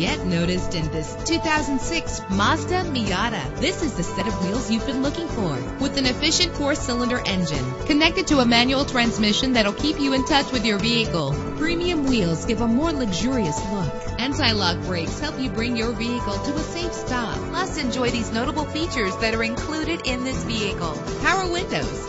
Get noticed in this 2006 Mazda Miata. This is the set of wheels you've been looking for, with an efficient 4-cylinder engine connected to a manual transmission that'll keep you in touch with your vehicle. Premium wheels give a more luxurious look. Anti-lock brakes help you bring your vehicle to a safe stop. Plus, enjoy these notable features that are included in this vehicle: power windows,